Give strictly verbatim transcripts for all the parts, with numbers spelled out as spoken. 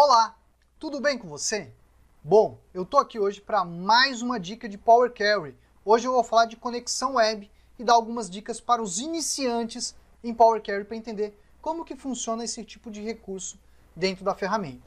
Olá, tudo bem com você? Bom, eu estou aqui hoje para mais uma dica de Power Query. Hoje eu vou falar de conexão web e dar algumas dicas para os iniciantes em Power Query para entender como que funciona esse tipo de recurso dentro da ferramenta.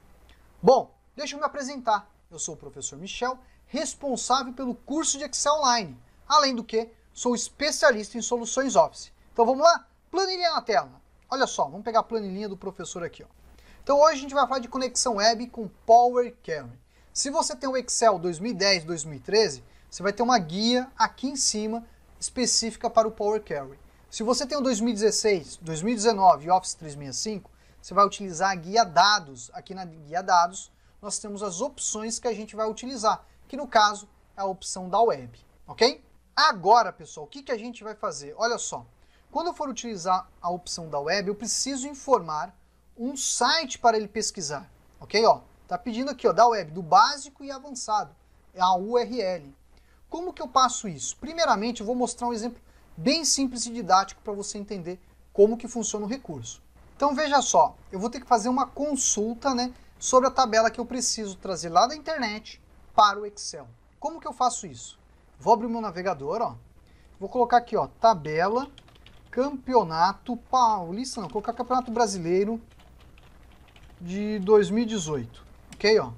Bom, deixa eu me apresentar. Eu sou o professor Michel, responsável pelo curso de Excel Online. Além do que, sou especialista em soluções Office. Então vamos lá? Planilha na tela. Olha só, vamos pegar a planilhinha do professor aqui, ó. Então hoje a gente vai falar de conexão web com Power Query. Se você tem o Excel dois mil e dez, dois mil e treze, você vai ter uma guia aqui em cima específica para o Power Query. Se você tem o dois mil e dezesseis, dois mil e dezenove e Office trezentos e sessenta e cinco, você vai utilizar a guia Dados. Aqui na guia Dados, nós temos as opções que a gente vai utilizar, que no caso é a opção da web, ok? Agora, pessoal, o que, que a gente vai fazer? Olha só, quando eu for utilizar a opção da web, eu preciso informar um site para ele pesquisar, ok? Ó, tá pedindo aqui, ó, da web, do básico e avançado, a U R L. Como que eu passo isso? Primeiramente, eu vou mostrar um exemplo bem simples e didático para você entender como que funciona o recurso. Então, veja só, eu vou ter que fazer uma consulta, né, sobre a tabela que eu preciso trazer lá da internet para o Excel. Como que eu faço isso? Vou abrir o meu navegador, ó, vou colocar aqui, ó, tabela, campeonato paulista, não, vou colocar campeonato brasileiro, de dois mil e dezoito, ok, ó.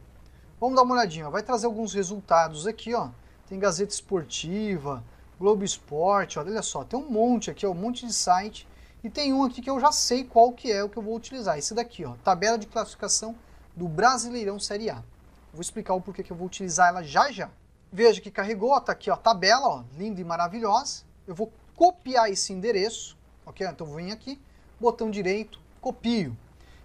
Vamos dar uma olhadinha, ó. Vai trazer alguns resultados aqui, ó, tem Gazeta Esportiva, Globo Esporte, ó. Olha só, tem um monte aqui, ó, um monte de site, e tem um aqui que eu já sei qual que é o que eu vou utilizar, esse daqui, ó, tabela de classificação do Brasileirão Série A. Vou explicar o porquê que eu vou utilizar ela já já. Veja que carregou, ó, tá aqui, ó, tabela, ó, linda e maravilhosa, eu vou copiar esse endereço, ok, então eu vou vir aqui, botão direito, copio.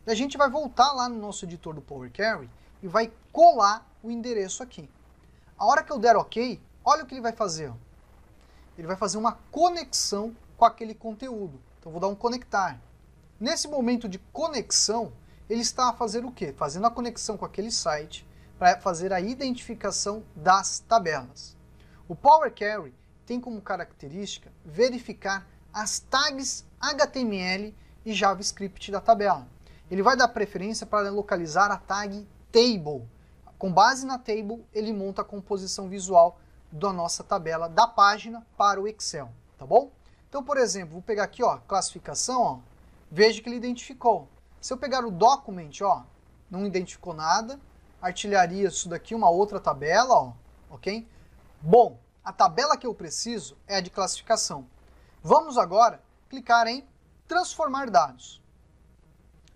E a gente vai voltar lá no nosso editor do Power Query e vai colar o endereço aqui. A hora que eu der OK, olha o que ele vai fazer. Ó. Ele vai fazer uma conexão com aquele conteúdo. Então, eu vou dar um conectar. Nesse momento de conexão, ele está a fazer o quê? Fazendo a conexão com aquele site para fazer a identificação das tabelas. O Power Query tem como característica verificar as tags H T M L e JavaScript da tabela. Ele vai dar preferência para localizar a tag Table. Com base na Table, ele monta a composição visual da nossa tabela da página para o Excel, tá bom? Então, por exemplo, vou pegar aqui, ó, classificação, ó, veja que ele identificou. Se eu pegar o Document, ó, não identificou nada. Artilharia, isso daqui, uma outra tabela, ó, ok? Bom, a tabela que eu preciso é a de classificação. Vamos agora clicar em Transformar Dados.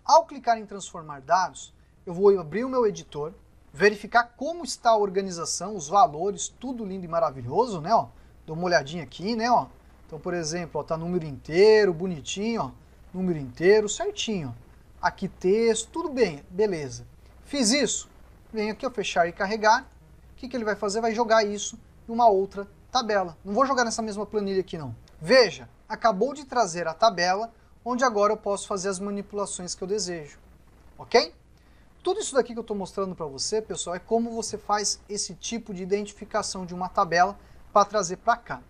Ao clicar em transformar dados, eu vou abrir o meu editor, verificar como está a organização, os valores, tudo lindo e maravilhoso, né, ó. Dou uma olhadinha aqui, né, ó. Então, por exemplo, ó, tá número inteiro, bonitinho, ó. Número inteiro, certinho. Aqui texto, tudo bem, beleza. Fiz isso, venho aqui, ó, fechar e carregar. O que que ele vai fazer? Vai jogar isso em uma outra tabela. Não vou jogar nessa mesma planilha aqui, não. Veja, acabou de trazer a tabela, onde agora eu posso fazer as manipulações que eu desejo, ok? Tudo isso daqui que eu estou mostrando para você, pessoal, é como você faz esse tipo de identificação de uma tabela para trazer para cá.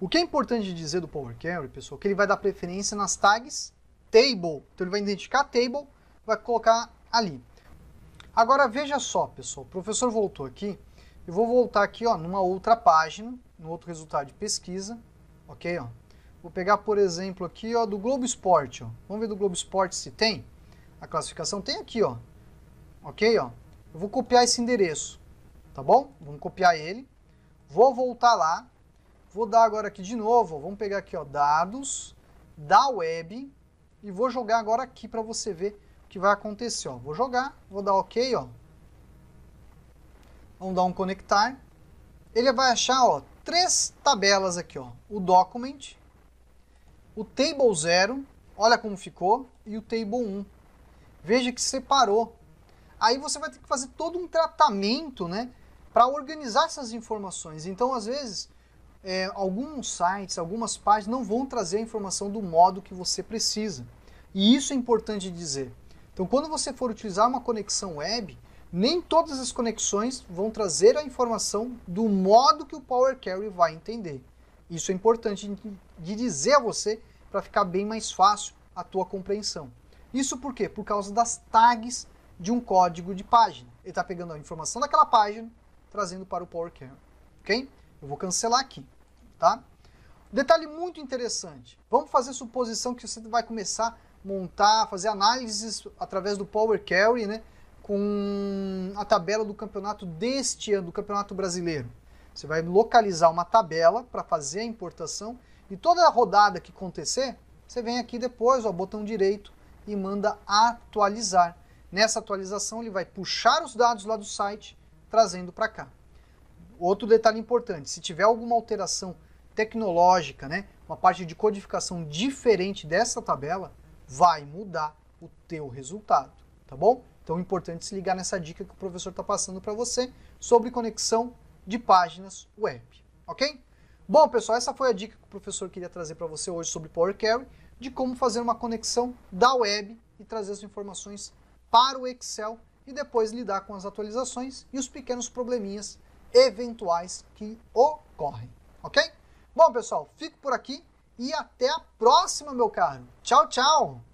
O que é importante dizer do Power Query, pessoal, é que ele vai dar preferência nas tags Table. Então ele vai identificar a Table, vai colocar ali. Agora veja só, pessoal, o professor voltou aqui, eu vou voltar aqui, ó, numa outra página, num outro resultado de pesquisa, ok, ó. Vou pegar, por exemplo, aqui, ó, do Globo Esporte, ó. Vamos ver do Globo Esporte se tem. A classificação tem aqui, ó. Ok, ó. Eu vou copiar esse endereço, tá bom? Vamos copiar ele. Vou voltar lá. Vou dar agora aqui de novo, ó. Vamos pegar aqui, ó, dados, da web. E vou jogar agora aqui para você ver o que vai acontecer, ó. Vou jogar, vou dar ok, ó. Vamos dar um conectar. Ele vai achar, ó, três tabelas aqui, ó. O document, o Table zero, olha como ficou, e o Table um. Veja que separou. Aí você vai ter que fazer todo um tratamento, né, para organizar essas informações. Então, às vezes, é, alguns sites, algumas páginas não vão trazer a informação do modo que você precisa. E isso é importante dizer. Então, quando você for utilizar uma conexão web, nem todas as conexões vão trazer a informação do modo que o Power Query vai entender. Isso é importante de dizer a você para ficar bem mais fácil a tua compreensão. Isso por quê? Por causa das tags de um código de página. Ele está pegando a informação daquela página, trazendo para o Power Query, ok? Eu vou cancelar aqui, tá? Detalhe muito interessante. Vamos fazer suposição que você vai começar a montar, fazer análises através do Power Query, né? Com a tabela do campeonato deste ano, do campeonato brasileiro. Você vai localizar uma tabela para fazer a importação e toda a rodada que acontecer, você vem aqui depois, ó, botão direito e manda atualizar. Nessa atualização ele vai puxar os dados lá do site, trazendo para cá. Outro detalhe importante, se tiver alguma alteração tecnológica, né, uma parte de codificação diferente dessa tabela, vai mudar o teu resultado, tá bom? Então é importante se ligar nessa dica que o professor está passando para você sobre conexão de páginas web, ok? Bom, pessoal, essa foi a dica que o professor queria trazer para você hoje sobre Power Query, de como fazer uma conexão da web e trazer as informações para o Excel e depois lidar com as atualizações e os pequenos probleminhas eventuais que ocorrem, ok? Bom, pessoal, fico por aqui e até a próxima, meu caro. Tchau, tchau!